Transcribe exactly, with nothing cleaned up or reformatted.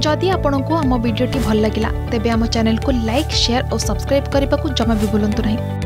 जदि आपंक आम भिडी भल लगा तेब आम चैनल को लाइक शेयर और सब्सक्राइब करने को जमा भी भूलु नहीं।